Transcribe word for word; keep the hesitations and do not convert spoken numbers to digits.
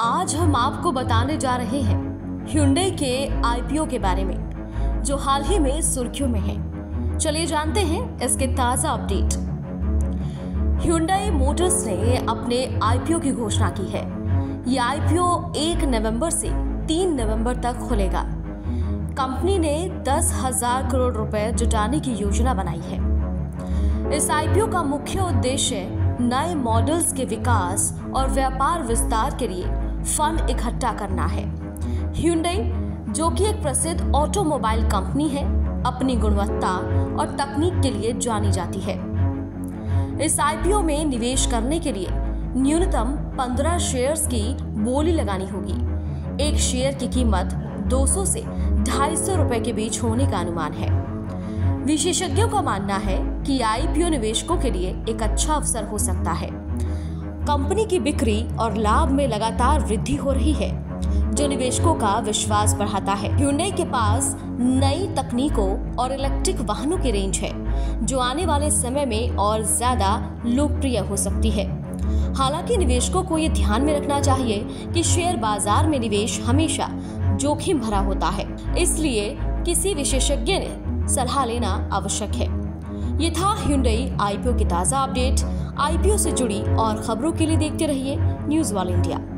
आज हम आपको बताने जा रहे हैं Hyundai के आईपीओ के बारे में, जो हाल ही में सुर्खियों में है। चलिए जानते हैं इसके ताजा अपडेट। Hyundai मोटर्स ने अपने आईपीओ की घोषणा की है। ये आईपीओ एक नवंबर से तीन नवंबर तक खुलेगा। कंपनी ने दस हजार करोड़ रुपए जुटाने की योजना बनाई है। इस आईपीओ का मुख्य उद्देश्य नए मॉडल्स के विकास और व्यापार विस्तार के लिए फंड इकट्ठा करना है। Hyundai, जो कि एक प्रसिद्ध ऑटोमोबाइल कंपनी है, अपनी गुणवत्ता और तकनीक के लिए जानी जाती है। इस आईपीओ में निवेश करने के लिए न्यूनतम पंद्रह शेयर्स की बोली लगानी होगी। एक शेयर की कीमत दो सौ से ढाई सौ रुपए के बीच होने का अनुमान है। विशेषज्ञों का मानना है कि आईपीओ निवेशकों के लिए एक अच्छा अवसर हो सकता है। कंपनी की बिक्री और लाभ में लगातार वृद्धि हो रही है, जो निवेशकों का विश्वास बढ़ाता है। Hyundai के पास नई तकनीकों और इलेक्ट्रिक वाहनों की रेंज है, जो आने वाले समय में और ज्यादा लोकप्रिय हो सकती है। हालांकि निवेशकों को ये ध्यान में रखना चाहिए कि शेयर बाजार में निवेश हमेशा जोखिम भरा होता है, इसलिए किसी विशेषज्ञ ने सलाह लेना आवश्यक है। ये था Hyundai आईपीओ की ताज़ा अपडेट। आईपीओ से जुड़ी और खबरों के लिए देखते रहिए न्यूज़ वर्ल्ड इंडिया।